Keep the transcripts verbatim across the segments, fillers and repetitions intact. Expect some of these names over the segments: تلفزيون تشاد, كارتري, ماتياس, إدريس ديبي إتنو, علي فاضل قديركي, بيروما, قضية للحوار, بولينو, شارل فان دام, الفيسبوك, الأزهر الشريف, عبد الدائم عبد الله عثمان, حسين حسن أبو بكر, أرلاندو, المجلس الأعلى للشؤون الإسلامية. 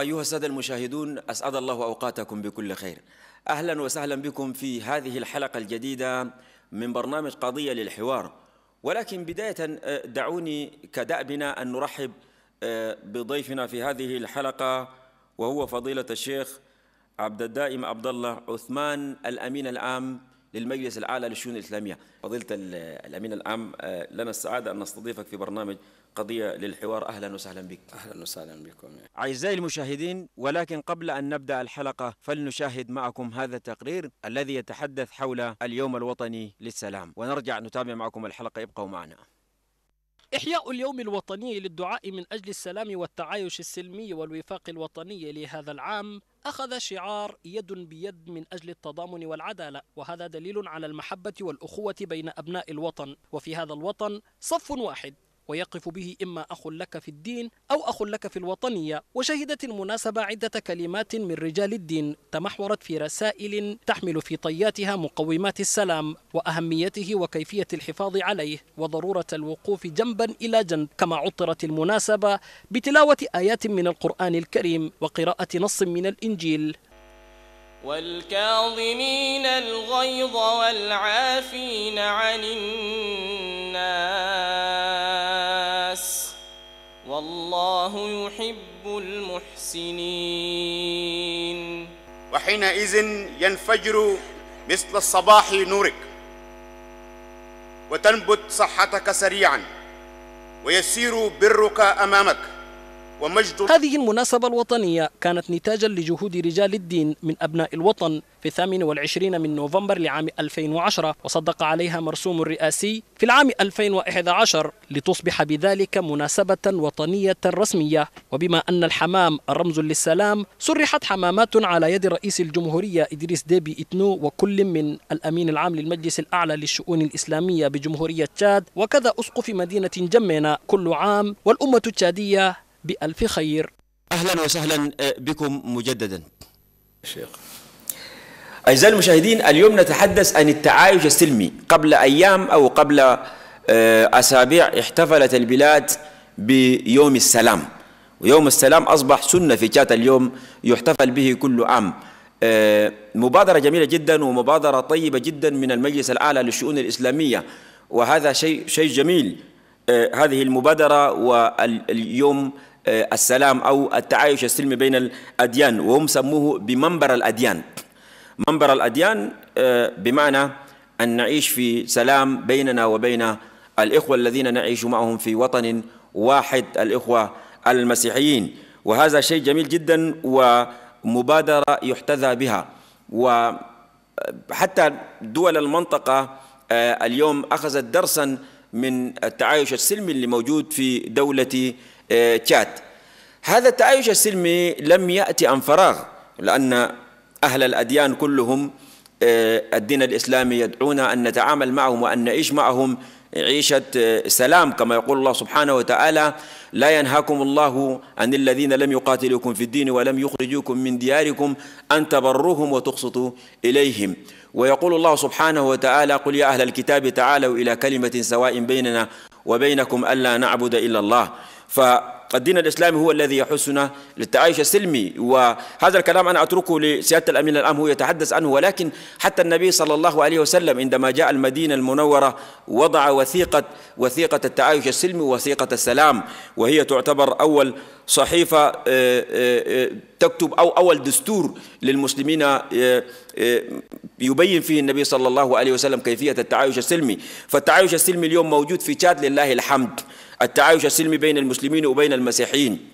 أيها السادة المشاهدون، أسعد الله أوقاتكم بكل خير. أهلا وسهلا بكم في هذه الحلقة الجديدة من برنامج قضية للحوار. ولكن بداية دعوني كدأبنا أن نرحب بضيفنا في هذه الحلقة، وهو فضيلة الشيخ عبد الدائم عبد الله عثمان، الأمين العام للمجلس الأعلى للشؤون الإسلامية. فضيلة الأمين العام، لنا السعادة أن نستضيفك في برنامج قضية للحوار. أهلا وسهلا بك. أهلا وسهلا بكم أعزائي المشاهدين. ولكن قبل أن نبدأ الحلقة فلنشاهد معكم هذا التقرير الذي يتحدث حول اليوم الوطني للسلام، ونرجع نتابع معكم الحلقة. ابقوا معنا. إحياء اليوم الوطني للدعاء من أجل السلام والتعايش السلمي والوفاق الوطني لهذا العام أخذ شعار يد بيد من أجل التضامن والعدالة، وهذا دليل على المحبة والأخوة بين أبناء الوطن. وفي هذا الوطن صف واحد ويقف به إما أخ لك في الدين أو أخ لك في الوطنية. وشهدت المناسبة عدة كلمات من رجال الدين تمحورت في رسائل تحمل في طياتها مقومات السلام وأهميته وكيفية الحفاظ عليه وضرورة الوقوف جنبا إلى جنب، كما عطرت المناسبة بتلاوة آيات من القرآن الكريم وقراءة نص من الإنجيل. والكاظمين الغيظ والعافين عن الناس والله يحب المحسنين. وحينئذ ينفجر مثل الصباح نورك وتنبت صحتك سريعا ويسير برك أمامك. هذه المناسبة الوطنية كانت نتاجا لجهود رجال الدين من أبناء الوطن في الثامن والعشرين من نوفمبر لعام ألفين وعشرة، وصدق عليها مرسوم رئاسي في العام ألفين وأحد عشر لتصبح بذلك مناسبة وطنية رسمية. وبما أن الحمام الرمز للسلام، سرحت حمامات على يد رئيس الجمهورية إدريس ديبي إتنو وكل من الأمين العام للمجلس الأعلى للشؤون الإسلامية بجمهورية تشاد وكذا أسقف مدينة جمينة. كل عام والأمة التشادية بألف خير. أهلا وسهلا بكم مجددا شيخ. أعزائي المشاهدين، اليوم نتحدث عن التعايش السلمي. قبل أيام أو قبل أسابيع احتفلت البلاد بيوم السلام، ويوم السلام أصبح سنة في تشاد اليوم يحتفل به كل عام. مبادرة جميلة جدا ومبادرة طيبة جدا من المجلس الأعلى للشؤون الإسلامية، وهذا شيء شيء جميل. هذه المبادرة واليوم السلام أو التعايش السلمي بين الأديان، وهم سموه بمنبر الأديان. منبر الأديان بمعنى أن نعيش في سلام بيننا وبين الإخوة الذين نعيش معهم في وطن واحد، الإخوة المسيحيين. وهذا شيء جميل جدا ومبادرة يحتذى بها. وحتى دول المنطقة اليوم أخذت درسا من التعايش السلمي اللي موجود في دولة تشاد. هذا التعايش السلمي لم يأتي عن فراغ، لأن أهل الأديان كلهم الدين الإسلامي يدعونا أن نتعامل معهم وأن نعيش معهم عيشة سلام، كما يقول الله سبحانه وتعالى: لا ينهاكم الله عن الذين لم يقاتلوكم في الدين ولم يخرجوكم من دياركم أن تبروهم وتقسطوا إليهم. ويقول الله سبحانه وتعالى: قل يا أهل الكتاب تعالوا إلى كلمة سواء بيننا وبينكم ألا نعبد إلا الله. فالدين الإسلامي هو الذي يحثنا للتعايش السلمي. وهذا الكلام أنا أتركه لسيادة الأمين العام هو يتحدث عنه. ولكن حتى النبي صلى الله عليه وسلم عندما جاء المدينة المنورة وضع وثيقة وثيقة التعايش السلمي ووثيقة السلام، وهي تعتبر أول صحيفة تكتب أو أول دستور للمسلمين يبين فيه النبي صلى الله عليه وسلم كيفية التعايش السلمي. فالتعايش السلمي اليوم موجود في تشاد لله الحمد، التعايش السلمي بين المسلمين وبين المسيحيين.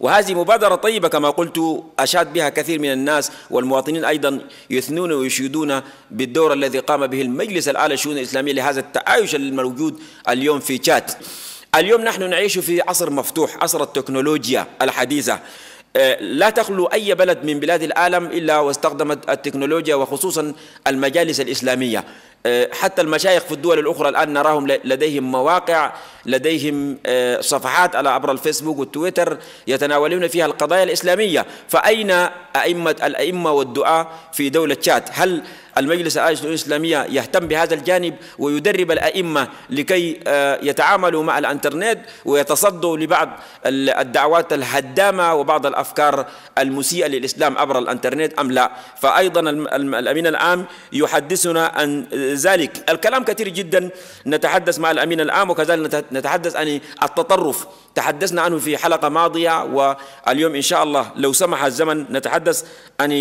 وهذه مبادرة طيبة كما قلت، أشاد بها كثير من الناس والمواطنين أيضا يثنون ويشيدون بالدور الذي قام به المجلس الأعلى للشؤون الإسلامية لهذا التعايش الموجود اليوم في تشاد. اليوم نحن نعيش في عصر مفتوح، عصر التكنولوجيا الحديثة. لا تخلو أي بلد من بلاد العالم إلا واستخدمت التكنولوجيا، وخصوصا المجالس الإسلامية. حتى المشايخ في الدول الأخرى الآن نراهم لديهم مواقع، لديهم صفحات على عبر الفيسبوك والتويتر يتناولون فيها القضايا الإسلامية. فأين أئمة الأئمة والدعاء في دولة تشاد؟ هل المجلس الأعلى للشؤون الإسلامية يهتم بهذا الجانب ويدرب الأئمة لكي يتعاملوا مع الانترنت ويتصدوا لبعض الدعوات الهدامة وبعض الأفكار المسيئة للإسلام عبر الانترنت أم لا. فأيضا الأمين العام يحدثنا عن ذلك. الكلام كثير جدا نتحدث مع الأمين العام، وكذلك نتحدث عن التطرف، تحدثنا عنه في حلقة ماضية، واليوم إن شاء الله لو سمح الزمن نتحدث عن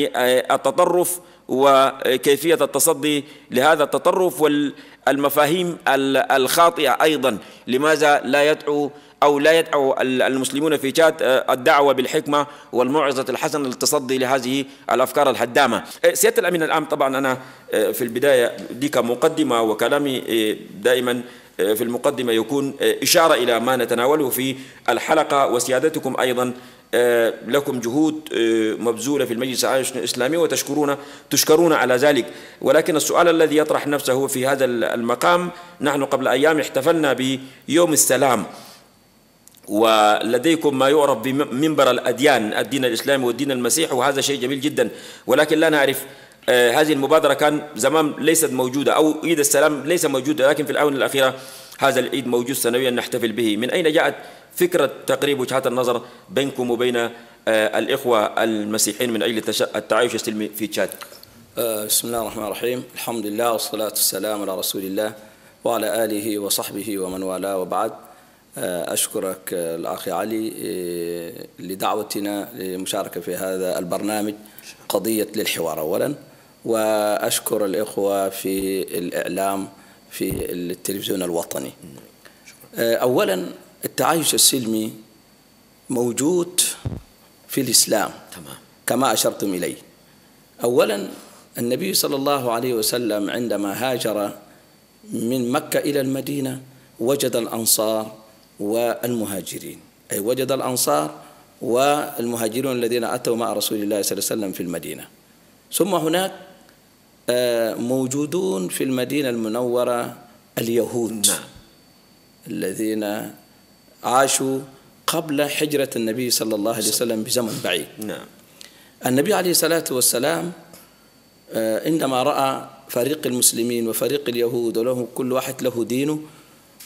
التطرف وكيفية التصدي لهذا التطرف والمفاهيم الخاطئة أيضا. لماذا لا يدعو أو لا يدعو المسلمون في تشاد الدعوة بالحكمة والموعظة الحسنة للتصدي لهذه الأفكار الهدامة؟ سيادة الأمين العام، طبعا أنا في البداية دي كمقدمة، وكلامي دائما في المقدمة يكون إشارة إلى ما نتناوله في الحلقة، وسيادتكم أيضا لكم جهود مبذولة في المجلس الأعلى للشؤون الإسلامية وتشكرون تشكرون على ذلك. ولكن السؤال الذي يطرح نفسه هو في هذا المقام، نحن قبل أيام احتفلنا بيوم السلام، ولديكم ما يعرف بمنبر الأديان، الدين الإسلامي والدين المسيحي، وهذا شيء جميل جدا، ولكن لا نعرف هذه المبادرة كان زمان ليست موجودة، أو عيد السلام ليس موجودة، لكن في الآونة الأخيرة هذا العيد موجود سنويا نحتفل به. من أين جاءت فكرة تقريب وجهات النظر بينكم وبين الإخوة المسيحيين من أجل التعايش السلمي في تشاد؟ بسم الله الرحمن الرحيم، الحمد لله والصلاة والسلام على رسول الله وعلى آله وصحبه ومن والاه، وبعد. أشكرك الأخي علي لدعوتنا للمشاركة في هذا البرنامج قضية للحوار أولا، وأشكر الإخوة في الإعلام في التلفزيون الوطني. أولا التعايش السلمي موجود في الإسلام كما أشرتم إليه. أولا النبي صلى الله عليه وسلم عندما هاجر من مكة إلى المدينة وجد الأنصار والمهاجرين، أي وجد الأنصار والمهاجرون الذين أتوا مع رسول الله صلى الله عليه وسلم في المدينة. ثم هناك موجودون في المدينة المنورة اليهود الذين عاشوا قبل هجرة النبي صلى الله عليه وسلم بزمن بعيد. النبي عليه الصلاة والسلام عندما رأى فريق المسلمين وفريق اليهود وله كل واحد له دينه،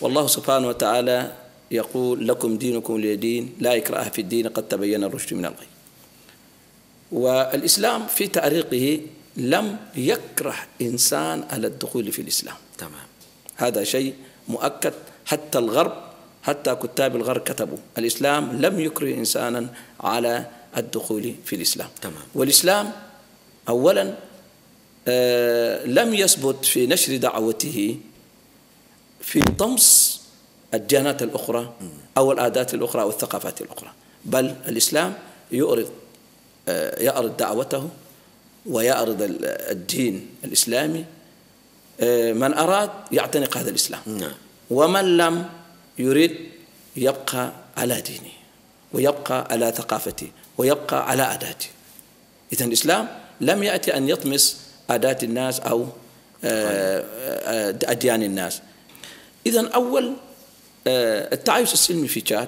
والله سبحانه وتعالى يقول لكم دينكم لي دين لا إكراه في الدين قد تبين الرشد من الغي. والإسلام في تاريخه لم يكره إنسان على الدخول في الإسلام، تمام، هذا شيء مؤكد، حتى الغرب حتى كتاب الغرب كتبوا الإسلام لم يكره إنسانا على الدخول في الإسلام، تمام. والإسلام أولا آه لم يثبت في نشر دعوته في طمس الديانات الأخرى أو العادات الأخرى أو الثقافات الأخرى، بل الإسلام يعرض يعرض دعوته ويعرض الدين الإسلامي، من أراد يعتنق هذا الإسلام، ومن لم يريد يبقى على دينه ويبقى على ثقافته ويبقى على عاداته. إذن الإسلام لم يأتي أن يطمس عادات الناس أو أديان الناس. إذن أول التعايش السلمي في تشاد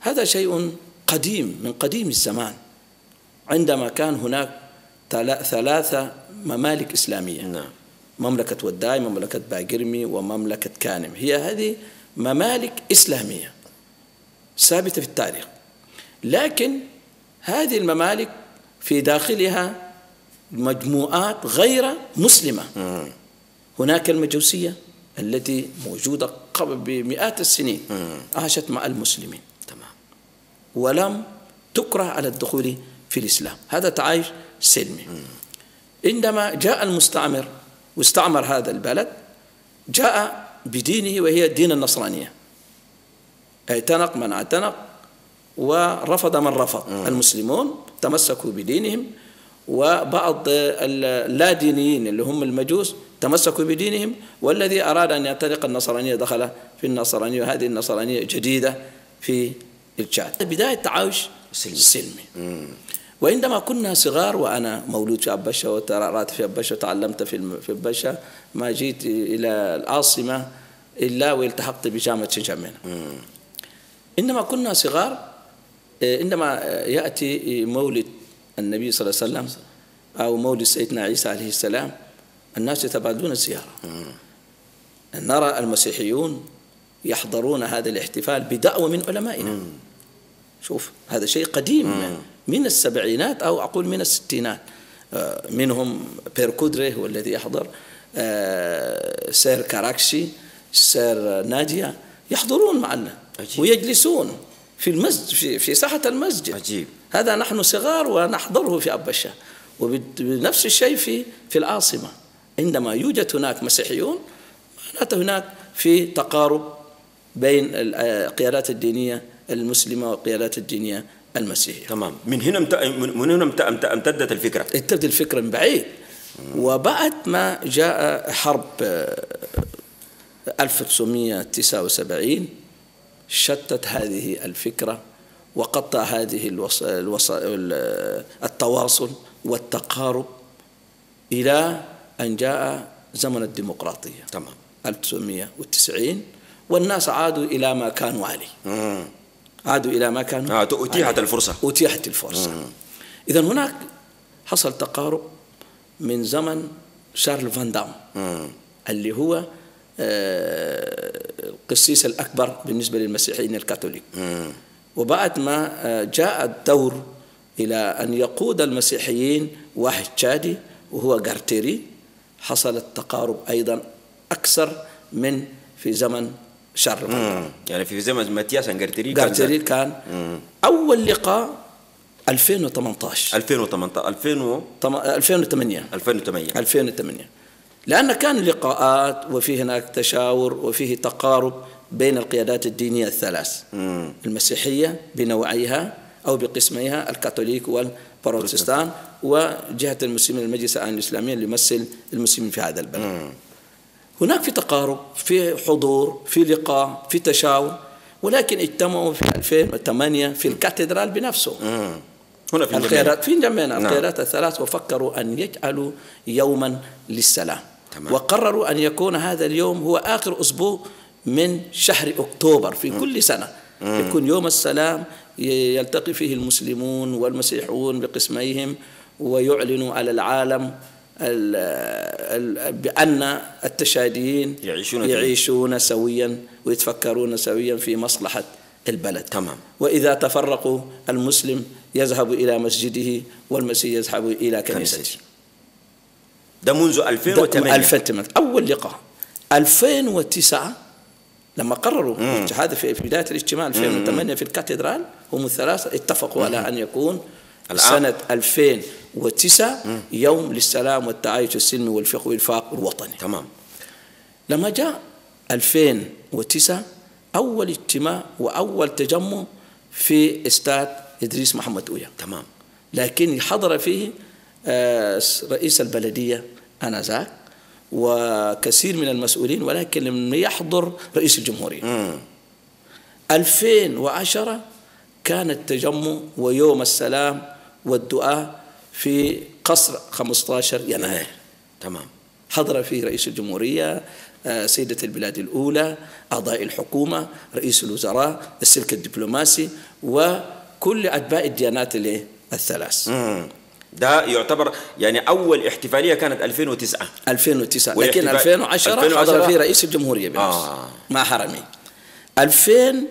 هذا شيء قديم من قديم الزمان، عندما كان هناك ثلاثة ممالك إسلامية، نعم، مملكة وداي، مملكة باقرمي، ومملكة كانم، هي هذه ممالك إسلامية ثابتة في التاريخ. لكن هذه الممالك في داخلها مجموعات غير مسلمة، مم. هناك المجوسية التي موجودة قبل بمئات السنين، مم. عاشت مع المسلمين، تمام، ولم تكره على الدخول في الإسلام، هذا تعايش سلمي. عندما جاء المستعمر واستعمر هذا البلد جاء بدينه وهي دين النصرانية، اعتنق من اعتنق ورفض من رفض، مم. المسلمون تمسكوا بدينهم، وبعض اللادينيين اللي هم المجوس تمسكوا بدينهم، والذي أراد أن يعتنق النصرانية دخل في النصرانية، وهذه النصرانية جديدة في التشاد. بداية تعايش سلمي. وعندما كنا صغار، وأنا مولود في أبشة وترعرعت في أبشة وتعلمت في في أبشة، ما جيت إلى العاصمة إلا والتحقت بجامعة شنجامينا. عندما كنا صغار، عندما يأتي مولد النبي صلى الله عليه وسلم أو مولد سيدنا عيسى عليه السلام، الناس يتبادلون الزيارة. نرى المسيحيون يحضرون هذا الاحتفال بدعوة من علمائنا. مم. شوف هذا شيء قديم مم. من السبعينات أو أقول من الستينات. منهم بير كودري هو الذي يحضر، سير كاراكشي، سير ناديا، يحضرون معنا. عجيب. ويجلسون في المسجد في, في ساحة المسجد. عجيب. هذا نحن صغار ونحضره في أبشة، وبنفس الشيء في في العاصمة عندما يوجد هناك مسيحيون معناته هناك في تقارب بين القيادات الدينية المسلمة والقيادات الدينية المسيحية. تمام. من هنا امت... من هنا امت... امت... امتدت الفكرة. امتدت الفكرة من بعيد. وبعد ما جاء حرب ألف وتسعمئة وتسعة وسبعين شتت هذه الفكرة وقطع هذه الوص... الوص... التواصل والتقارب إلى أن جاء زمن الديمقراطية. تمام. ألف وتسعمئة وتسعين والناس عادوا إلى ما كانوا عليه. مم. عادوا إلى ما كانوا. آه، أتيحت الفرصة. أتيحت الفرصة. إذا هناك حصل تقارب من زمن شارل فان دام مم. اللي هو القسيس الأكبر بالنسبة للمسيحيين الكاثوليك. مم. وبعد ما جاء الدور إلى أن يقود المسيحيين واحد تشادي وهو كارتري، حصل التقارب أيضا أكثر من في زمن شارل فان دام. يعني في زمن ماتياس كارتري كارتري كان, كان أول لقاء ألفين وثمانية عشر ألفين وثمانية ألفين وثمانية ألفين وثمانية ألفين وثمانية لأن كان لقاءات وفي هناك تشاور وفيه تقارب بين القيادات الدينية الثلاث، مم. المسيحية بنوعيها أو بقسميها، الكاثوليك والبروتستان، وجهة المسلمين المجلس الأعلى الإسلامي اللي يمثل المسلمين في هذا البلد. مم. هناك في تقارب، في حضور، في لقاء، في تشاور، ولكن اجتمعوا في ألفين وثمانية في الكاتدرال بنفسه. مم. هنا في الخيرات في جمعنا نعم. الخيرات الثلاث، وفكروا أن يجعلوا يوما للسلام. تمام. وقرروا أن يكون هذا اليوم هو آخر أسبوع من شهر أكتوبر في مم. كل سنة. مم. يكون يوم السلام يلتقي فيه المسلمون والمسيحيون بقسميهم، ويعلنوا على العالم ال ال بأن التشاديين يعيشون, يعيشون سويا ويتفكرون سويا في مصلحة البلد. تمام. وإذا تفرقوا المسلم يذهب إلى مسجده والمسيح يذهب إلى كنيسته. ده منذ ألفين وثمانية. أول لقاء ألفين وتسعة لما قرروا هذا في بداية الاجتماع ألفين وثمانية في الكاتدرال، هم الثلاثة اتفقوا مم. على أن يكون سنة ألفين وتسعة مم. يوم للسلام والتعايش السلمي والفقه والفاق الوطني. تمام. لما جاء ألفين وتسعة أول اجتماع وأول تجمع في استاد إدريس محمد أويا. تمام. لكن حضر فيه رئيس البلدية آنذاك وكثير من المسؤولين، ولكن لم يحضر رئيس الجمهورية. مم. ألفين وعشرة كان التجمع ويوم السلام والدعاء في قصر خمسة عشر يناير. تمام. حضر فيه رئيس الجمهورية، سيدة البلاد الأولى، أعضاء الحكومة، رئيس الوزراء، السلك الدبلوماسي، وكل أتباع الديانات الثلاث. ده يعتبر يعني أول احتفالية كانت ألفين وتسعة. ألفين وتسعة لكن ألفين وعشرة حضر فيه رئيس الجمهورية بنفسه آه. مع حرمي. ألفين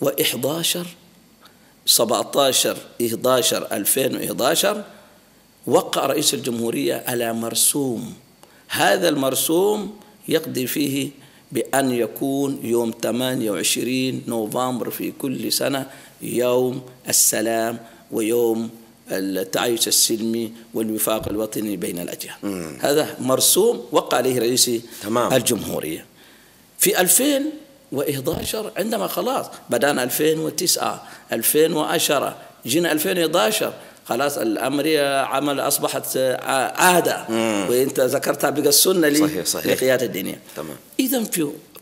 وإحدى عشر سبعة عشر إحدى عشر ألفين وإحدى عشر وقع رئيس الجمهورية على مرسوم، هذا المرسوم يقضي فيه بأن يكون يوم ثمانية وعشرين نوفمبر في كل سنة يوم السلام ويوم التعايش السلمي والوفاق الوطني بين الأجيال. مم. هذا مرسوم وقع عليه رئيس تمام. الجمهورية في ألفين وإحدى عشر. عندما خلاص بدأنا ألفين وتسعة ألفين وعشرة جينا ألفين وإحدى عشر خلاص الأمر عمل أصبحت عادة، وأنت ذكرتها بقى السنة للقيادة الدينية. إذا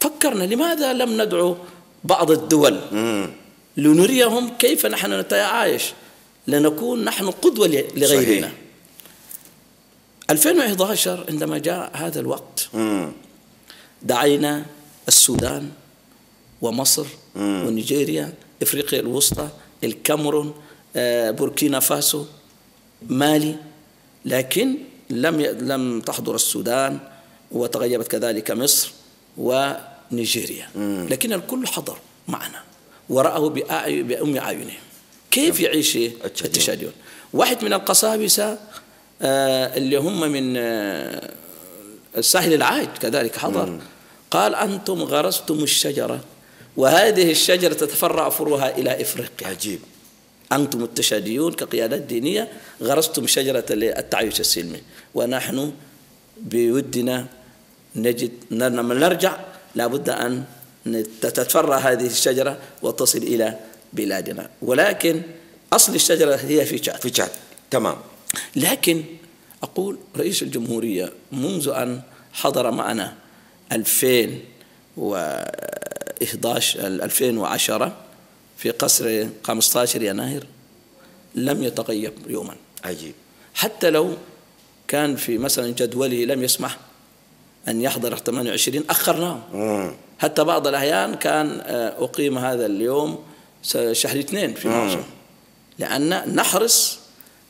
فكرنا لماذا لم ندعو بعض الدول مم. لنريهم كيف نحن نتعايش لنكون نحن قدوة لغيرنا. صحيح. ألفين وإحدى عشر عندما جاء هذا الوقت مم. دعينا السودان ومصر مم. ونيجيريا، إفريقيا الوسطى، الكاميرون، بوركينا فاسو، مالي، لكن لم لم تحضر السودان، وتغيبت كذلك مصر ونيجيريا، لكن الكل حضر معنا ورأه بأم عيونهم كيف يعيش التشاديون. واحد من القساوسة اللي هم من الساحل العاج كذلك حضر، مم. قال أنتم غرستم الشجرة وهذه الشجرة تتفرع فروعها إلى إفريقيا. عجيب، أنتم التشاديون كقيادات دينية غرستم شجرة التعايش السلمي، ونحن بودنا نجد لما نرجع لابد أن تتفرع هذه الشجرة وتصل إلى بلادنا، ولكن أصل الشجرة هي في تشاد. في تشاد، تمام. لكن أقول رئيس الجمهورية منذ أن حضر معنا ألفين وإحدى عشر ألفين وعشرة في قصر خمسة عشر يناير لم يتغيب يوما. عجيب، حتى لو كان في مثلا جدوله لم يسمح أن يحضر ثمانية وعشرين أخرناه، حتى بعض الأحيان كان أقيم هذا اليوم شهر اثنين في مارس، لأن نحرص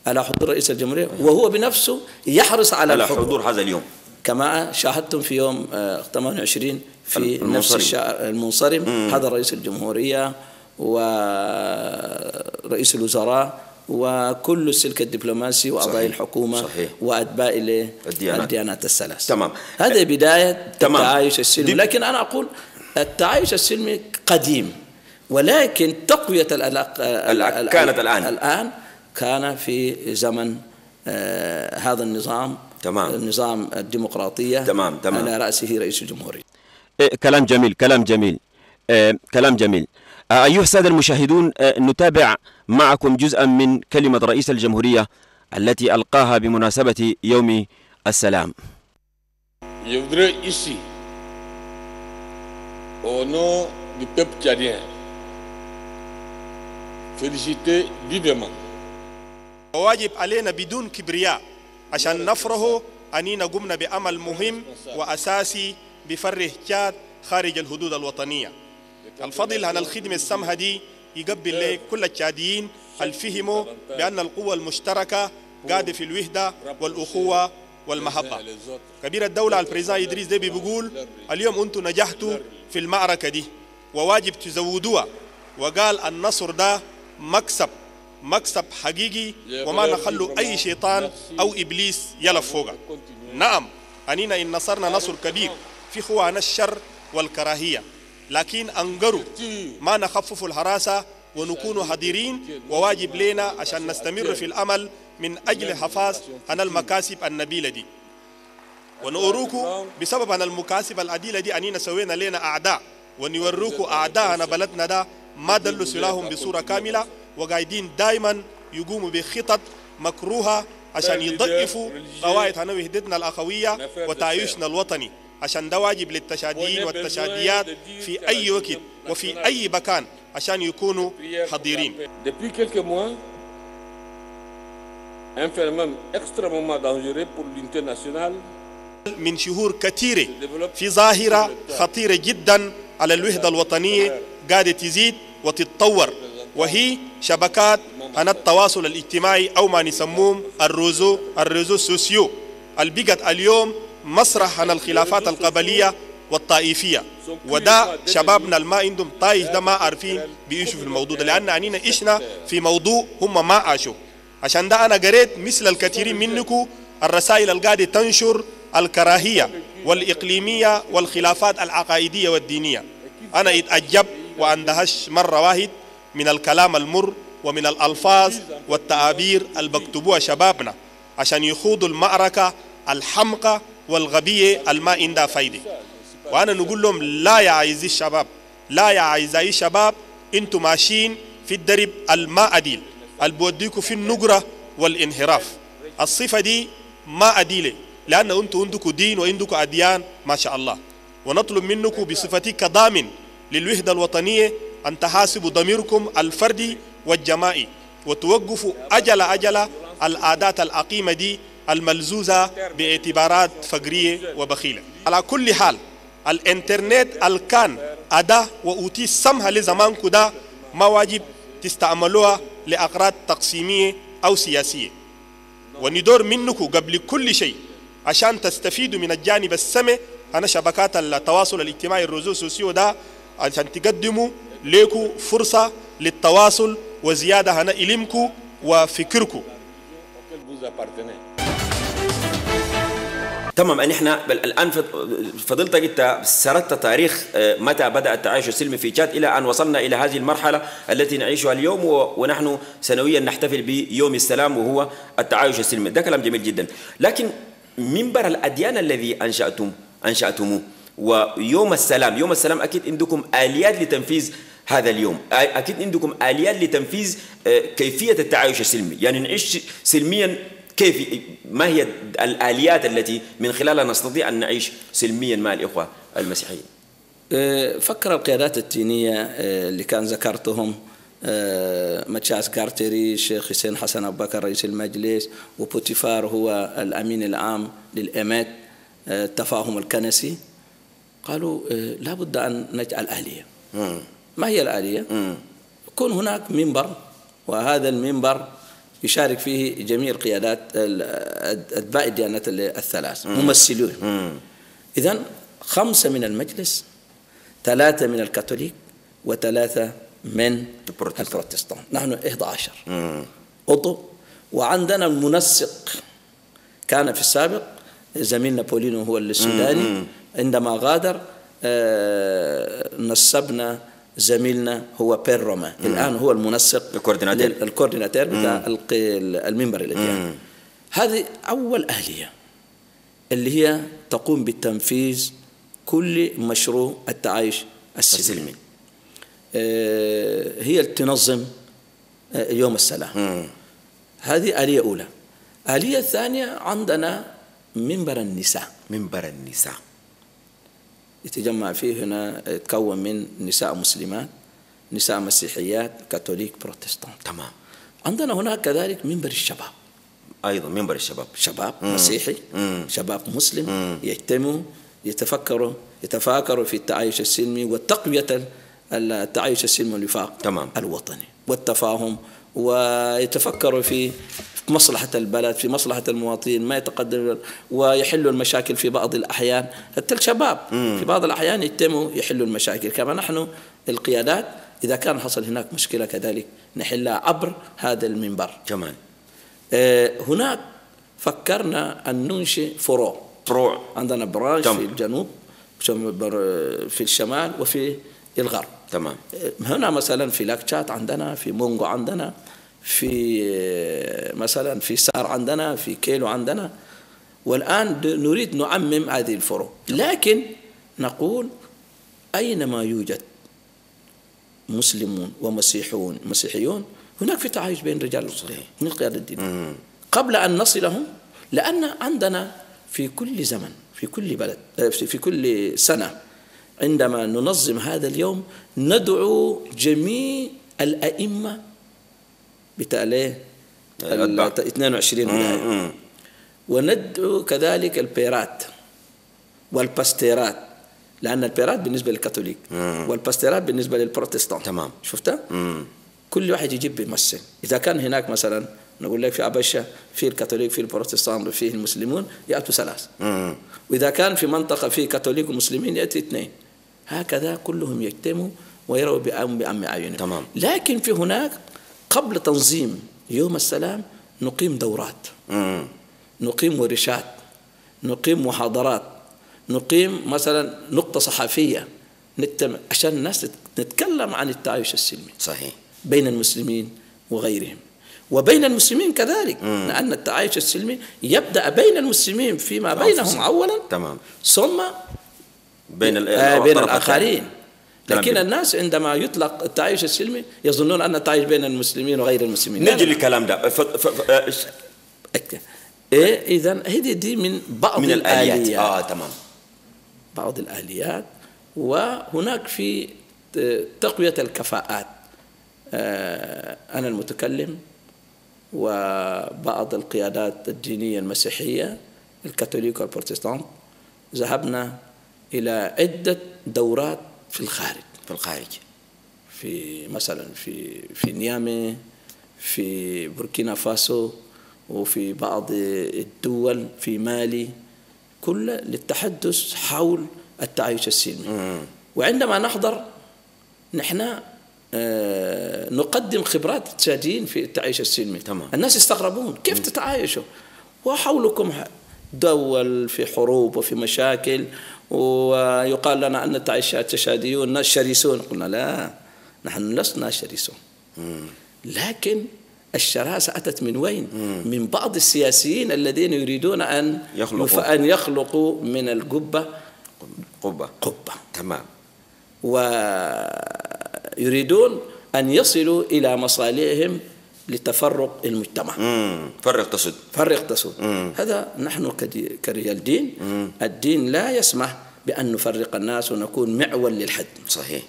على حضور رئيس الجمهورية وهو بنفسه يحرص على, على حضور هذا اليوم، كما شاهدتم في يوم ثمانية وعشرين في نفس المنصرم حضر رئيس الجمهورية ورئيس الوزراء وكل السلك الدبلوماسي وأعضاء الحكومة وأتباع الديانات الثلاث. تمام، هذا بداية تمام. التعايش السلمي، لكن أنا أقول التعايش السلمي قديم، ولكن تقوية العلاقة كانت الآن الآن كان في زمن آه هذا النظام، تمام، النظام الديمقراطية، تمام تمام، على رأسه رئيس الجمهورية. إيه، كلام جميل، كلام جميل، إيه، كلام جميل. أيها السادة المشاهدون، آه نتابع معكم جزءا من كلمة رئيس الجمهورية التي ألقاها بمناسبة يوم السلام. يودري ici au nom du peuple tchadien féliciter vivement. واجب علينا بدون كبرياء عشان نفرحوا أننا قمنا بعمل مهم وأساسي بفرح تشاد خارج الحدود الوطنية. الفضل عن الخدمة السمحة دي يقبل لي كل التشاديين الفهموا بأن القوة المشتركة قاعدة في الوحدة والأخوة والمحبة. كبير الدولة البريزيدنت إدريس ديبي بيقول اليوم أنتم نجحتوا في المعركة دي وواجب تزودوها، وقال النصر ده مكسب، مكسب حقيقي وما نخلوا أي شيطان أو إبليس يلف فوقه. نعم، أننا إن نصرنا نصر كبير في خوانا الشر والكراهية، لكن أنقروا ما نخفف الحراسة ونكون حاضرين، وواجب لنا عشان نستمر في الأمل من أجل الحفاظ عن المكاسب النبيلة دي. ونوروكو بسبب أن المكاسب العديلة دي أننا سوينا لنا أعداء، ونوروكو أعداءنا بلدنا ده ما دلوا سلاحهم بصورة كاملة، وقاعدين دائما يقوموا بخطط مكروهه عشان يضعفوا قواعد عن وحدتنا الاخويه وتعايشنا الوطني. عشان ده واجب للتشاديين والتشاديات في اي وقت وفي اي مكان عشان يكونوا حاضرين. Depuis quelques mois, un phénomène extrêmement dangereux pour l'unité nationale. من شهور كثيره في ظاهره خطيره جدا على الوحده الوطنيه قاعده تزيد وتتطور، وهي شبكات عن التواصل الاجتماعي أو ما نسموهم الرزو الرزو السوسيو. البقت اليوم مسرح عن الخلافات القبلية والطائفية، وده شبابنا الما عندهم طايش ده ما عارفين بيعيشوا في الموضوع ده، لأن عنينا إشنا في موضوع هم ما عاشوا. عشان ده أنا قريت مثل الكثيرين منكم الرسائل القاعدة تنشر الكراهية والإقليمية والخلافات العقائدية والدينية. أنا اتعجب واندهش مرة واحد من الكلام المر ومن الألفاظ والتعابير المكتوبوها شبابنا عشان يخوضوا المعركة الحمقى والغبية الما عندها فايدة. وأنا نقول لهم لا يا عايزي الشباب، لا يا عايزي الشباب، أنتم ماشيين في الدرب الما عديل اللي بوديكم في النقرة والانحراف. الصفة دي ما عديلة، لأن أنتم عندكم دين وعندكم أديان ما شاء الله. ونطلب منكم بصفتي كضامن للوحدة الوطنية أن تحاسبوا ضميركم الفردي والجماعي وتوقفوا أجل أجل العادات العقيمة دي الملزوزة باعتبارات فقرية وبخيلة. على كل حال، الإنترنت الكان أداة وأوتي سمها لزمانكم ده ما واجب تستعملوها لأغراض تقسيمية أو سياسية. وندور منكم قبل كل شيء عشان تستفيدوا من الجانب السمع أنا شبكات التواصل الاجتماعي الرزق السوسيو ده عشان تقدموا ليكم فرصة للتواصل وزيادة هنا علمكم وفكركم. تمام. ان احنا الان فضلتك انت سردت تاريخ متى بدا التعايش السلمي في تشاد الى ان وصلنا الى هذه المرحله التي نعيشها اليوم، ونحن سنويا نحتفل بيوم السلام وهو التعايش السلمي. ده كلام جميل جدا، لكن منبر الاديان الذي انشاتم انشاتموه ويوم السلام، يوم السلام اكيد عندكم اليات لتنفيذ هذا اليوم، اكيد عندكم اليات لتنفيذ كيفيه التعايش السلمي، يعني نعيش سلميا كيف، ما هي الآليات التي من خلالها نستطيع أن نعيش سلميا مع الإخوة المسيحيين؟ فكر القيادات الدينية اللي كان ذكرتهم، ماتياس كارتري، الشيخ حسين حسن أبو بكر رئيس المجلس، وبوتيفار هو الأمين العام للإمات التفاهم الكنسي، قالوا لابد أن نجعل آلية. ما هي الآلية؟ يكون هناك منبر، وهذا المنبر يشارك فيه جميع القيادات أتباع الديانات الثلاث ممثلون. إذن خمسة من المجلس، ثلاثة من الكاثوليك، وثلاثة من البروتستان، نحن إحدى عشر عضو. وعندنا المنسق كان في السابق زميلنا بولينو هو السوداني، عندما غادر نسبنا زميلنا هو بيروما، الآن هو المنسق الكورديناتير الكورديناتير بتاع المنبر الادياني. هذه أول آلية اللي هي تقوم بتنفيذ كل مشروع التعايش السلمي. آه هي تنظم آه يوم السلام. مم. هذه آلية أولى. آلية ثانية عندنا منبر النساء. منبر النساء يتجمع فيه هنا، يتكون من نساء مسلمات، نساء مسيحيات، كاثوليك، بروتستان. تمام. عندنا هناك كذلك منبر الشباب، ايضا منبر الشباب، شباب مم. مسيحي، مم. شباب مسلم يجتمعوا يتفكروا يتفاكروا في التعايش السلمي وتقوية التعايش السلمي الوفاق تمام. الوطني والتفاهم، ويتفكروا في مصلحة البلد، في مصلحة المواطنين، ما يتقدم ويحلوا المشاكل في بعض الأحيان، حتى الشباب مم. في بعض الأحيان يتموا يحلوا المشاكل، كما نحن القيادات إذا كان حصل هناك مشكلة كذلك نحلها عبر هذا المنبر. جمال. آه هناك فكرنا أن ننشئ فروع. فروع. عندنا برانش تمام. في الجنوب، في الشمال، وفي الغرب. تمام. هنا مثلا في لاكتشات عندنا، في مونغو عندنا، في مثلا في سار عندنا، في كيلو عندنا، والآن نريد نعمم هذه الفروع، لكن نقول أينما يوجد مسلمون ومسيحيون مسيحيون هناك في تعايش بين رجال من القيادة الدينية قبل أن نصلهم، لأن عندنا في كل زمن في كل بلد في كل سنة عندما ننظم هذا اليوم ندعو جميع الأئمة بتاليه اثنين وعشرين ولايه، وندعو كذلك البيرات والباستيرات، لان البيرات بالنسبه للكاثوليك والباستيرات بالنسبه للبروتستان. تمام. شفتها؟ كل واحد يجيب بيمثل، اذا كان هناك مثلا نقول لك في أبشة في الكاثوليك في البروتستان وفيه المسلمون ياتوا ثلاث، واذا كان في منطقه في كاثوليك ومسلمين ياتي اثنين، هكذا كلهم يجتمعوا ويروا بعم عيونهم. تمام. لكن في هناك قبل تنظيم يوم السلام نقيم دورات، مم. نقيم ورشات، نقيم محاضرات، نقيم مثلا نقطة صحفية نتم عشان الناس نتكلم عن التعايش السلمي صحيح بين المسلمين وغيرهم، وبين المسلمين كذلك، مم. لأن التعايش السلمي يبدأ بين المسلمين فيما بينهم أولا تمام. ثم بين آه بين الآخرين. لكن الناس عندما يطلق التعايش السلمي يظنون أن التعايش بين المسلمين وغير المسلمين. نجي للكلام ده. ف... ف... ف... إيه إذا هذه دي من بعض من الآليات. الآليات. آه تمام. بعض الآليات. وهناك في تقوية الكفاءات، آه أنا المتكلم وبعض القيادات الدينية المسيحية الكاثوليك والبروتستانت ذهبنا إلى عدة دورات في الخارج، في الخارج في مثلا في في نيامي، في بوركينا فاسو، وفي بعض الدول في مالي، كل للتحدث حول التعايش السلمي. وعندما نحضر نحن نقدم خبرات التشاديين في التعايش السلمي. تمام. الناس يستغربون كيف تتعايشوا وحولكم دول في حروب وفي مشاكل، ويقال لنا أن التشاديون ناس شرسون. قلنا لا، نحن لسنا شرسون، لكن الشراسة أتت من وين؟ من بعض السياسيين الذين يريدون أن يخلقوا, أن يخلقوا من القبة قبة قبة. تمام. ويريدون أن يصلوا إلى مصالحهم لتفرق المجتمع. مم. فرق تصد فرق تصد مم. هذا نحن كرجال دين، مم. الدين لا يسمح بأن نفرق الناس ونكون معول للحد. صحيح.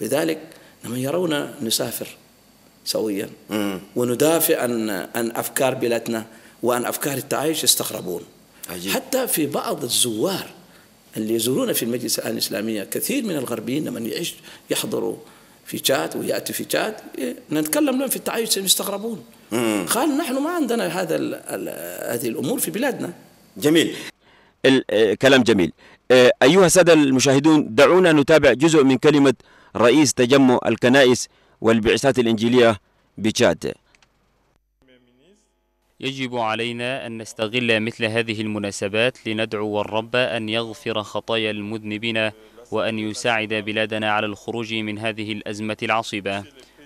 لذلك لما يرون نسافر سويا مم. وندافع عن عن أفكار بلادنا وعن أفكار التعايش يستغربون. عجيب. حتى في بعض الزوار اللي يزورون في المجلس الأعلى الإسلامية كثير من الغربيين لما يعيش يحضروا في تشاد ويأتي في تشاد نتكلم لهم في التعايش يستغربون. قال نحن ما عندنا هذا ال ال هذه الأمور في بلادنا. جميل، كلام جميل. أيها السادة المشاهدون، دعونا نتابع جزء من كلمة رئيس تجمع الكنائس والبعثات الإنجيلية بتشاد. يجب علينا أن نستغل مثل هذه المناسبات لندعو الرب أن يغفر خطايا المذنبين وأن يساعد بلادنا على الخروج من هذه الأزمة العصيبة،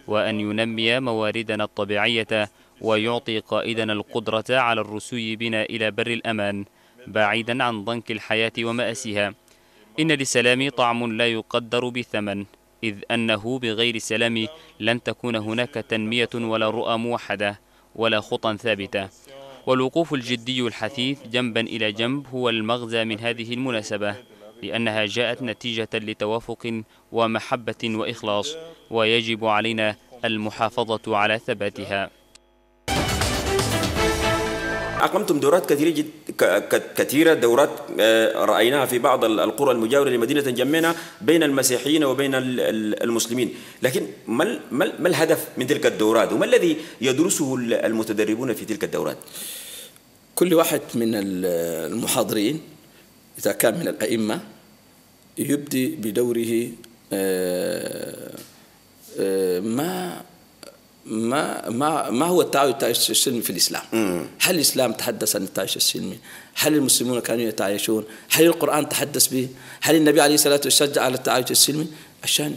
وأن ينمي مواردنا الطبيعية ويعطي قائدنا القدرة على الرسوي بنا إلى بر الأمان بعيدا عن ضنك الحياة ومآسيها. إن للسلام طعم لا يقدر بثمن، إذ أنه بغير السلام لن تكون هناك تنمية ولا رؤى موحدة ولا خطى ثابتة. والوقوف الجدي الحثيث جنبا إلى جنب هو المغزى من هذه المناسبة، لأنها جاءت نتيجة لتوافق ومحبة وإخلاص، ويجب علينا المحافظة على ثباتها. أقمتم دورات كثيرة جد كثيرة دورات رأيناها في بعض القرى المجاورة لمدينة جمينة بين المسيحيين وبين المسلمين، لكن ما ما الهدف من تلك الدورات وما الذي يدرسه المتدربون في تلك الدورات؟ كل واحد من المحاضرين إذا كان من الأئمة يبدي بدوره ما ما ما ما هو التعايش السلمي في الإسلام؟ مم. هل الإسلام تحدث عن التعايش السلمي؟ هل المسلمون كانوا يتعايشون؟ هل القرآن تحدث به؟ هل النبي عليه الصلاة والسلام شجع على التعايش السلمي؟ عشان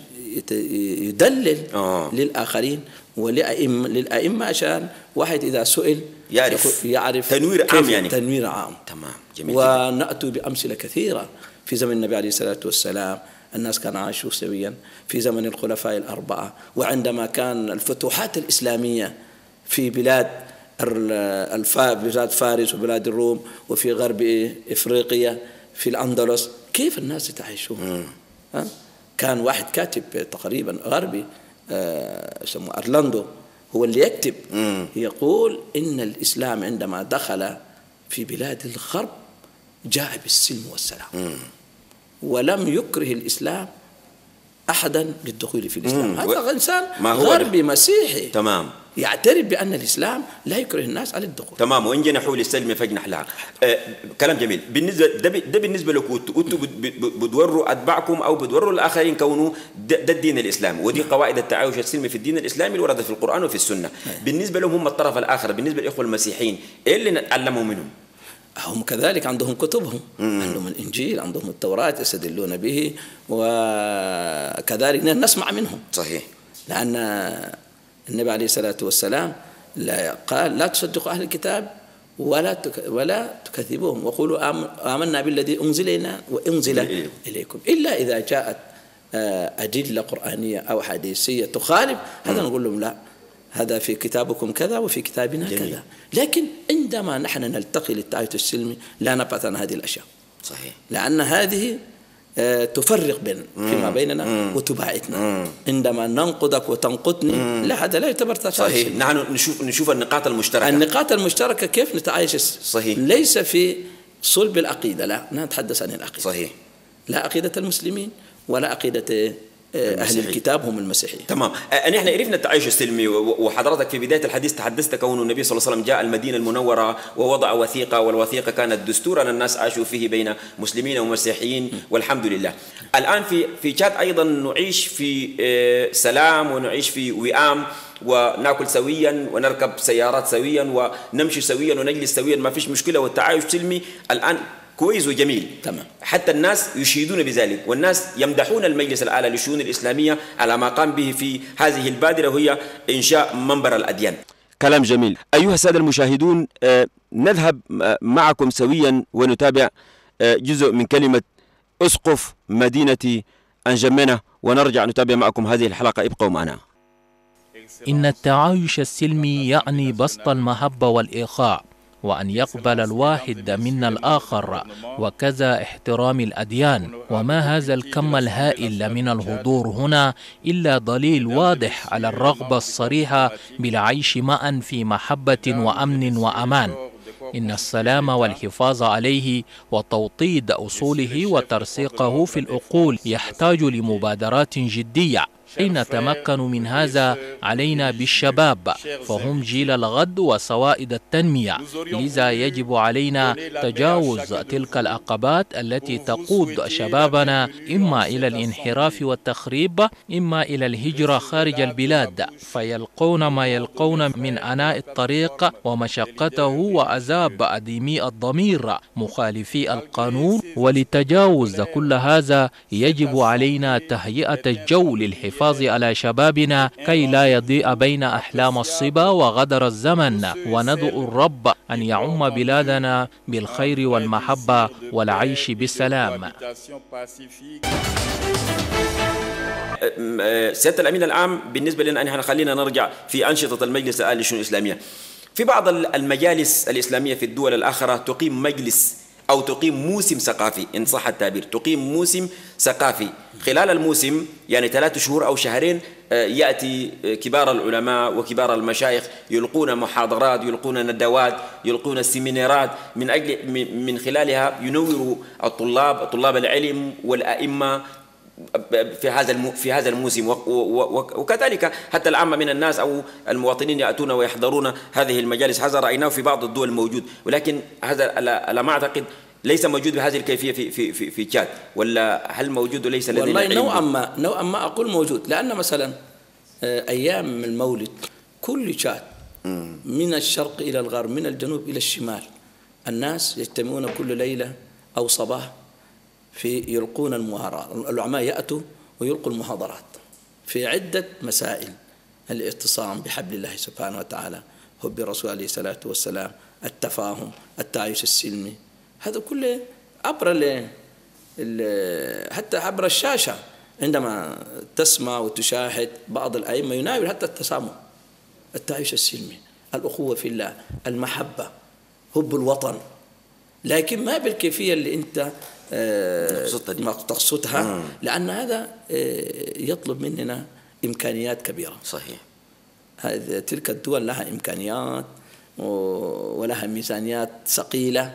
يدلل آه. للآخرين ولأئمة للأئمة، عشان واحد إذا سئل يعرف يعرف تنوير عام، يعني تنوير عام. تمام. جميل. ونأتي بأمثلة كثيرة. في زمن النبي عليه الصلاة والسلام الناس كانوا عايشوا سويا، في زمن الخلفاء الأربعة، وعندما كان الفتوحات الإسلامية في بلاد بلاد فارس وبلاد الروم وفي غرب إفريقيا في الأندلس، كيف الناس يتعايشون؟ كان واحد كاتب تقريبا غربي اسمه أرلاندو هو اللي يكتب، يقول إن الإسلام عندما دخل في بلاد الغرب جاء بالسلم والسلام، ولم يكره الإسلام أحدا للدخول في الإسلام. هذا إنسان غربي مسيحي. تمام. يعترف بأن الإسلام لا يكره الناس على الدخول. تمام. وإن جنحوا للسلم فاجنح لها. آه كلام جميل. بالنسبة ده, ده بالنسبة لكم أنتم بتوروا أتباعكم أو بتوروا الآخرين كونوا ده, ده الدين الإسلامي ودي قواعد التعايش السلمي في الدين الإسلامي الواردة في القرآن وفي السنة. مم. بالنسبة لهم هم الطرف الآخر، بالنسبة للإخوة المسيحيين إيه اللي نتعلموا منهم؟ هم كذلك عندهم كتبهم، مم. عندهم الإنجيل، عندهم التوراة يستدلون به، وكذلك نسمع منهم. صحيح. لأن النبي عليه الصلاة والسلام لا قال لا تصدقوا أهل الكتاب ولا ولا تكذبوهم وقولوا آمنا بالذي أنزل إلينا وأنزل إليكم، إلا إذا جاءت أدلة قرآنية أو حديثية تخالف هذا نقول لهم لا، هذا في كتابكم كذا وفي كتابنا جميل. كذا. لكن عندما نحن نلتقي للتعايش السلمي لا نبحث عن هذه الأشياء. صحيح. لأن هذه تفرق بين فيما بيننا مم. وتباعتنا. مم. عندما ننقضك وتنقضني مم. لا، هذا لا يعتبر تعايش. صحيح. نحن نشوف نشوف النقاط المشتركة. النقاط المشتركة كيف نتعايش. صحيح. ليس في صلب العقيدة، لا، نحن نتحدث عن العقيدة. صحيح. لا عقيدة المسلمين ولا عقيدة أهل الكتاب هم المسيحيين. تمام، نحن عرفنا التعايش السلمي، وحضرتك في بداية الحديث تحدثت كون النبي صلى الله عليه وسلم جاء المدينة المنورة ووضع وثيقة، والوثيقة كانت دستورا الناس عاشوا فيه بين مسلمين ومسيحيين والحمد لله. الآن في في تشاد أيضا نعيش في سلام ونعيش في وئام، وناكل سويا ونركب سيارات سويا ونمشي سويا ونجلس سويا، ما فيش مشكلة، والتعايش السلمي الآن كويس وجميل. تمام. حتى الناس يشيدون بذلك، والناس يمدحون المجلس الأعلى للشؤون الإسلامية على ما قام به في هذه البادرة وهي إنشاء منبر الأديان. كلام جميل. أيها السادة المشاهدون، نذهب معكم سويا ونتابع جزء من كلمة أسقف مدينة أنجمنة، ونرجع نتابع معكم هذه الحلقة، ابقوا معنا. إن التعايش السلمي يعني بسط المحبة والإخاء، وأن يقبل الواحد منا الآخر، وكذا احترام الأديان. وما هذا الكم الهائل من الحضور هنا إلا دليل واضح على الرغبة الصريحة بالعيش معا في محبة وأمن وأمان. إن السلام والحفاظ عليه وتوطيد أصوله وترسيقه في العقول يحتاج لمبادرات جدية. حين نتمكن من هذا علينا بالشباب، فهم جيل الغد وسوائد التنمية، لذا يجب علينا تجاوز تلك العقبات التي تقود شبابنا إما إلى الانحراف والتخريب، إما إلى الهجرة خارج البلاد، فيلقون ما يلقون من عناء الطريق ومشقته وعذاب أديمي الضمير مخالفي القانون. ولتجاوز كل هذا يجب علينا تهيئة الجو للحفاظ على شبابنا كي لا يضيء بين أحلام الصبا وغدر الزمن، وندعو الرب أن يعم بلادنا بالخير والمحبة والعيش بالسلام. سيادة الأمين العام، بالنسبة لنا أننا خلينا نرجع في أنشطة المجلس الأعلى للشؤون الإسلامية. في بعض المجالس الإسلامية في الدول الآخرة تقيم مجلس أو تقيم موسم ثقافي، إن صح التعبير، تقيم موسم ثقافي. خلال الموسم يعني ثلاثة شهور أو شهرين يأتي كبار العلماء وكبار المشايخ يلقون محاضرات، يلقون ندوات، يلقون سيمينارات، من أجل من خلالها ينوروا الطلاب طلاب العلم والأئمة في هذا في هذا الموسم، وكذلك حتى العامة من الناس أو المواطنين يأتون ويحضرون هذه المجالس. هذا رأيناه في بعض الدول موجود، ولكن هذا على ما أعتقد ليس موجود بهذه الكيفية في في في في تشاد، ولا هل موجود وليس لدينا؟ والله نوعا ما نوعا ما أقول موجود، لأن مثلا أيام المولد كل تشاد من الشرق إلى الغرب، من الجنوب إلى الشمال، الناس يجتمعون كل ليلة أو صباح في يلقون المحاضرات، العلماء يأتوا ويلقوا المحاضرات في عدة مسائل: الاعتصام بحبل الله سبحانه وتعالى، حب الرسول عليه الصلاة والسلام، التفاهم، التعايش السلمي، هذا كله عبر ال حتى عبر الشاشة. عندما تسمع وتشاهد بعض الأئمة يناول حتى التسامح، التعايش السلمي، الأخوة في الله، المحبة، حب الوطن، لكن ما بالكيفية اللي أنت تقصدها، لأن هذا يطلب مننا إمكانيات كبيرة. صحيح. هذه تلك الدول لها إمكانيات ولها ميزانيات ثقيلة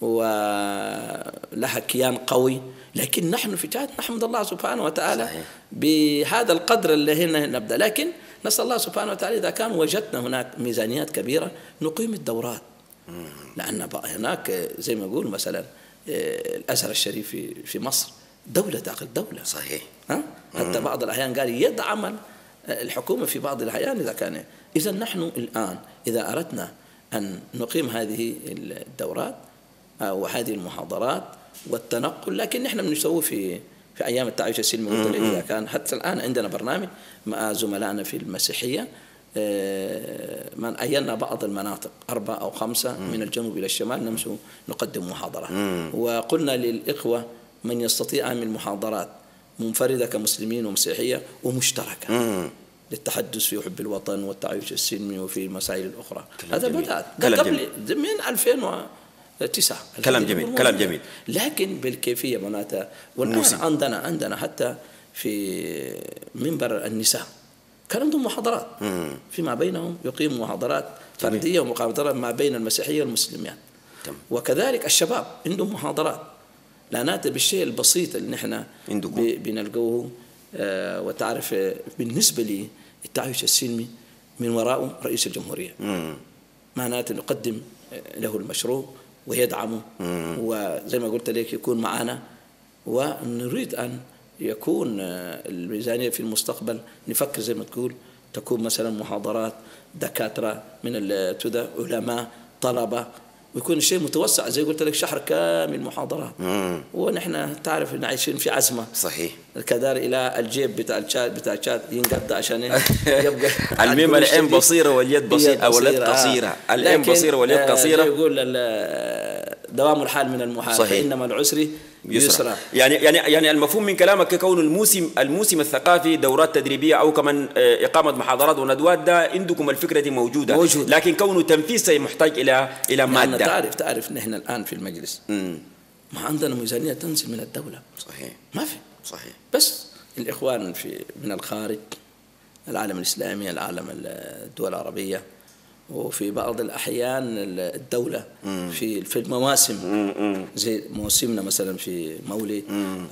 ولها كيان قوي، لكن نحن في تشاد نحمد الله سبحانه وتعالى. صحيح. بهذا القدر اللي هنا نبدأ، لكن نسأل الله سبحانه وتعالى إذا كان وجدنا هناك ميزانيات كبيرة نقيم الدورات، لأن هناك زي ما نقول مثلا الأزهر الشريف في في مصر دولة داخل دولة. صحيح. ها؟ حتى بعض الأحيان قال يدعم الحكومة في بعض الأحيان إذا كان. إذا نحن الآن إذا أردنا أن نقيم هذه الدورات وهذه المحاضرات والتنقل، لكن نحن بنسويه في في أيام التعايش السلمي. إذا كان حتى الآن عندنا برنامج مع زملائنا في المسيحية، من أينا بعض المناطق أربعة أو خمسة من الجنوب إلى الشمال نمشي نقدم محاضرة، وقلنا للإخوة من يستطيع من محاضرات منفردة كمسلمين ومسيحية ومشتركة للتحدث في حب الوطن والتعايش السلمي وفي المسائل الأخرى. هذا بدأت قبل من ألفين وتسعة. كلام جميل، كلام جميل، لكن بالكيفية مناتا. والآن عندنا عندنا حتى في منبر النساء كان عندهم محاضرات فيما بينهم، يقيم محاضرات فردية ومقابلات ما بين المسيحية والمسلمين. وكذلك الشباب عندهم محاضرات، لا ناتي بالشيء البسيط اللي نحن بنلقوه وتعرف بالنسبة لي التعايش السلمي من وراءه رئيس الجمهورية، معناته نقدم له المشروع ويدعمه، وزي ما قلت لك يكون معنا، ونريد أن يكون الميزانية في المستقبل نفكر زي ما تقول تكون مثلا محاضرات دكاترة من التدى علماء طلبة، ويكون الشيء متوسع زي قلت لك شهر كامل محاضرات، ونحن تعرف ان عايشين في ازمه صحيح كدار الى الجيب بتاع الشات بتاع الشات ينقض عشان يبقى الميم العين بصيره واليد بصيره واليد قصيره، العين بصيره واليد قصيره يقول دوام الحال من المحال فانما العسر يسرى. يعني يعني يعني المفهوم من كلامك كون الموسم الموسم الثقافي دورات تدريبيه او كمان اقامه محاضرات وندوات ده عندكم الفكره دي موجوده موجود. لكن كونه تنفيذه يحتاج الى الى ماده. يعني تعرف تعرف نحن الان في المجلس امم ما عندنا ميزانيه تنزل من الدوله صحيح ما في صحيح، بس الاخوان في من الخارج العالم الاسلامي العالم الدول العربيه وفي بعض الأحيان الدولة في في المواسم زي موسمنا مثلا في مولي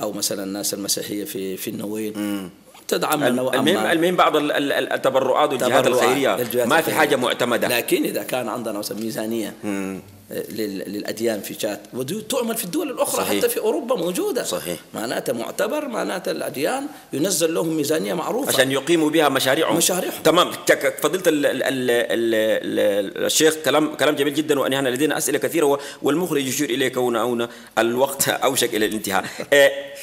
أو مثلا الناس المسيحية في في النوين تدعمنا نوعا ما. المهم بعض التبرعات والجهات الخيرية ما في حاجة معتمدة، لكن إذا كان عندنا مثلا ميزانية للأديان في تشاد ودي تعمل في الدول الأخرى صحيح. حتى في أوروبا موجودة صحيح، معناته معتبر معناته الأديان ينزل لهم ميزانية معروفة عشان يقيموا بها مشاريعهم مشاريعهم تمام. فضيلة الشيخ كلام كلام جميل جدا، ونحن لدينا أسئلة كثيرة والمخرج يشير إليه كون أون الوقت أوشك إلى الانتهاء.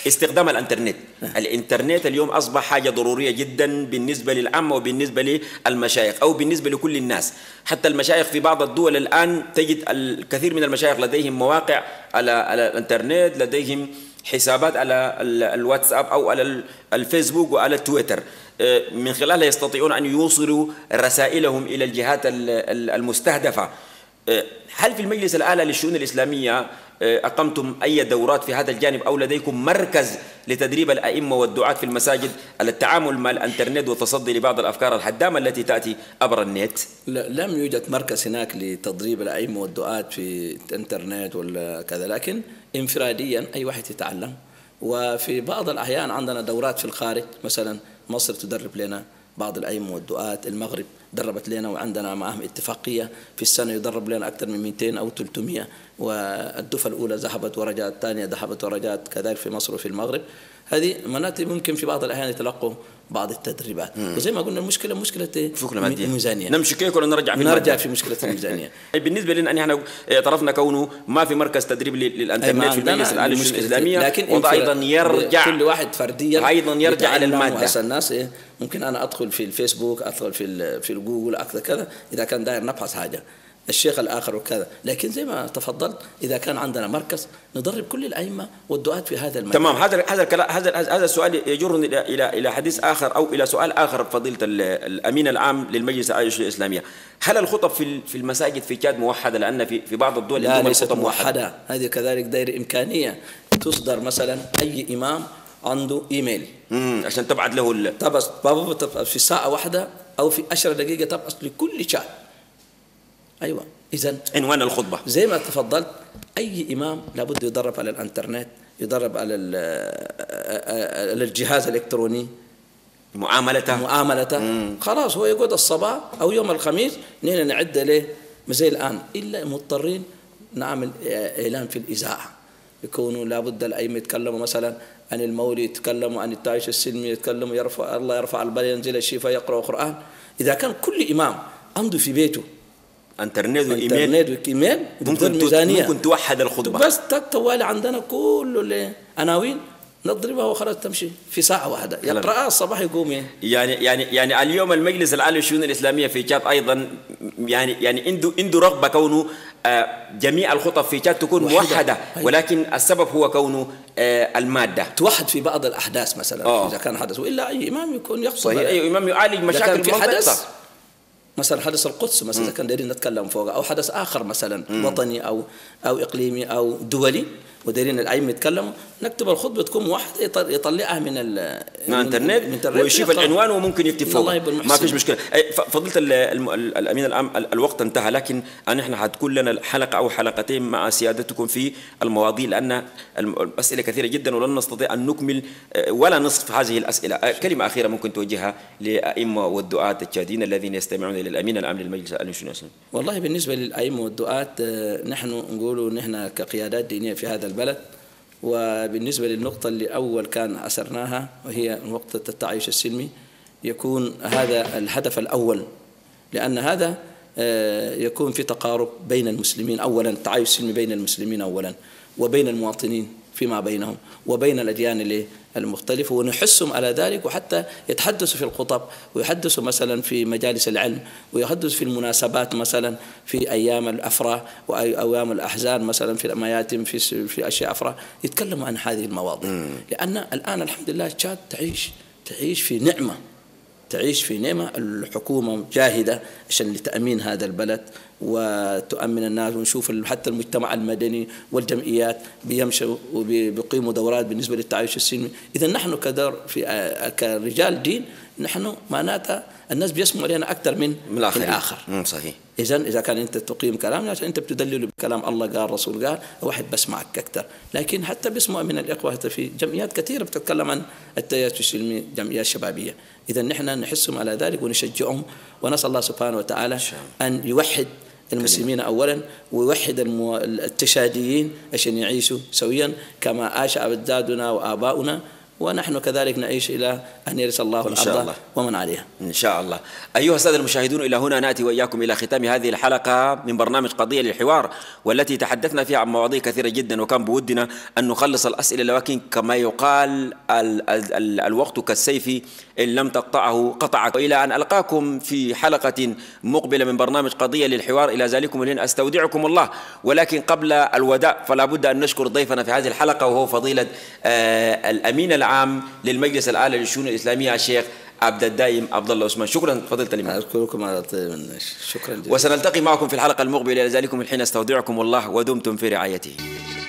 استخدام الإنترنت الإنترنت اليوم أصبح حاجة ضرورية جدا بالنسبة للعامة وبالنسبة للمشايخ أو بالنسبة لكل الناس، حتى المشايخ في بعض الدول الآن تجد الكثير من المشايخ لديهم مواقع على على الانترنت، لديهم حسابات على الواتساب او على الفيسبوك وعلى تويتر، من خلالها يستطيعون ان يوصلوا رسائلهم الى الجهات المستهدفة. هل في المجلس الأعلى للشؤون الإسلامية أقمتم أي دورات في هذا الجانب أو لديكم مركز لتدريب الأئمة والدعاة في المساجد على التعامل مع الإنترنت والتصدي لبعض الأفكار الحدامة التي تأتي عبر النت؟ لا، لم يوجد مركز هناك لتدريب الأئمة والدعاة في الإنترنت ولا كذا، لكن انفراديا أي واحد يتعلم، وفي بعض الأحيان عندنا دورات في الخارج، مثلا مصر تدرب لنا بعض الأئمة والدعاة، المغرب دربت لنا وعندنا معهم اتفاقية في السنة يدرب لنا أكثر من مئتين أو ثلاثمئة، والدفعة الأولى ذهبت ورجعت، الثانية ذهبت ورجعت، كذلك في مصر وفي المغرب. هذه مناطق ممكن في بعض الأحيان يتلقوا بعض التدريبات، وزي ما قلنا المشكلة مشكلة الميزانية، نمشي كيك ولا نرجع في نرجع في مشكلة الميزانية. بالنسبة لنا احنا اعترفنا كونه ما في مركز تدريب للإنترنت في المجلس الأعلى للشؤون الإسلامية، لكن أيضا يرجع كل واحد فرديا، أيضا يرجع على المادة. الناس إيه؟ ممكن أنا أدخل في الفيسبوك، أدخل في في الجوجل أكثر كذا إذا كان داير نبحث حاجة الشيخ الآخر وكذا، لكن زي ما تفضلت إذا كان عندنا مركز ندرب كل الأئمة والدعاة في هذا المجال. تمام، هذا هذا هذا هذا السؤال يجرني إلى إلى إلى حديث آخر أو إلى سؤال آخر. فضيلة الأمين العام للمجلس الأعلى للشؤون الإسلامية، هل الخطب في في المساجد في تشاد موحدة؟ لأن في في بعض الدول لا ليست موحدة، هذه كذلك داير إمكانية تصدر مثلا أي إمام عنده إيميل امم عشان تبعت له ال... تبعت في ساعة واحدة أو في عشر دقيقة تبعت لكل تشاد. ايوه، اذا عنوان الخطبه زي ما تفضلت اي امام لابد يدرب على الانترنت، يدرب على الجهاز الالكتروني، معاملته معاملته مم. خلاص هو يقعد الصباح او يوم الخميس نحن نعد له زي الان، الا مضطرين نعمل اعلان في الاذاعه، يكونوا لابد الائمه يتكلموا مثلا عن المولد، يتكلموا عن التعايش السلمي، يتكلموا يرفع الله يرفع البلاء ينزل الشفاء يقرا القران. اذا كان كل امام عنده في بيته انترنت وايميل ممكن ميزانية. ممكن توحد الخطبه بس توالي عندنا كل العناوين نضربها وخلاص تمشي في ساعه واحده يقراها الصباح يقوم. يعني يعني يعني اليوم المجلس الاعلى للشؤون الاسلاميه في تشاد ايضا يعني يعني عنده عنده رغبه كونه جميع الخطب في تشاد تكون موحده، ولكن السبب هو كونه الماده توحد في بعض الاحداث مثلا أوه. اذا كان حدث، والا اي امام يكون يقصد اي امام يعالج مشاكل في حدث مثلا حدث القدس مثلا إذا كان دايرين نتكلم فوق، أو حدث آخر مثلا مم. وطني أو أو إقليمي أو دولي، ودايرين العيب يتكلموا، نكتب الخطبه تكون واحد يطلعها من الانترنت ويشوف العنوان وممكن يكتب فوق، ما فيش مشكله. فضلت الامين العام الوقت انتهى، لكن نحن حتكون لنا حلقه او حلقتين مع سيادتكم في المواضيع، لان الاسئله كثيره جدا ولن نستطيع ان نكمل ولا نصف هذه الاسئله. كلمه اخيره ممكن توجهها للائمه والدعاه التشاديين الذين يستمعون الى الامين العام للمجلس الاعلى للشؤون الاسلاميه. والله بالنسبه للائمه والدعاه نحن نقول نحن كقيادات دينيه في هذا البلد، وبالنسبة للنقطة اللي أول كان عسرناها وهي نقطة التعايش السلمي، يكون هذا الهدف الأول، لأن هذا يكون في تقارب بين المسلمين أولا، التعايش السلمي بين المسلمين أولا، وبين المواطنين فيما بينهم، وبين الأديان المختلفة، ونحسهم على ذلك، وحتى يتحدثوا في الخطب، ويحدثوا مثلا في مجالس العلم، ويحدثوا في المناسبات مثلا في أيام الأفراح وأيام الأحزان مثلا في المياتم في في أشياء أفراح، يتكلموا عن هذه المواضيع، لأن الآن الحمد لله تشاد تعيش تعيش في نعمة، تعيش في نعمة. الحكومة جاهدة عشان لتأمين هذا البلد وتؤمن الناس، ونشوف حتى المجتمع المدني والجمعيات بيمشوا وبيقيموا دورات بالنسبة للتعايش السلمي. إذا نحن كدار في كرجال دين نحن معناتها الناس بيسمعوا علينا أكثر من الآخر. صحيح. إذا إذا كان أنت تقيم كلامنا، أنت بتدلل بكلام الله قال الرسول قال، واحد بسمعك أكثر، لكن حتى بيسمع من الإخوة، حتى في جمعيات كثيرة بتتكلم عن التعايش السلمي، جمعيات شبابية. إذا نحن نحسهم على ذلك ونشجعهم، ونسأل الله سبحانه وتعالى أن يوحد المسلمين أولا، ويوحد التشاديين عشان يعيشوا سويا كما عاش أجدادنا وآباؤنا، ونحن كذلك نعيش إلى أن يرث الله الأرض ومن عليها إن شاء الله. أيها السادة المشاهدون، إلى هنا نأتي وإياكم إلى ختام هذه الحلقة من برنامج قضية للحوار، والتي تحدثنا فيها عن مواضيع كثيرة جدا، وكان بودنا أن نخلص الأسئلة، لكن كما يقال ال ال ال الوقت كالسيف إن لم تقطعه قطعك. وإلى أن ألقاكم في حلقة مقبلة من برنامج قضية للحوار، إلى ذلكم الحين أستودعكم الله، ولكن قبل الوداع فلا بد أن نشكر ضيفنا في هذه الحلقة، وهو فضيلة آه الأمين العام عام للمجلس الأعلى للشؤون الإسلامية الشيخ عبد الدائم عبد الله عثمان. شكرا فضيلة الإمام. أشكركم على طيب، شكرا جزيلا، وسنلتقي معكم في الحلقة المقبلة، لذلكم الحين استودعكم الله ودمتم في رعايته.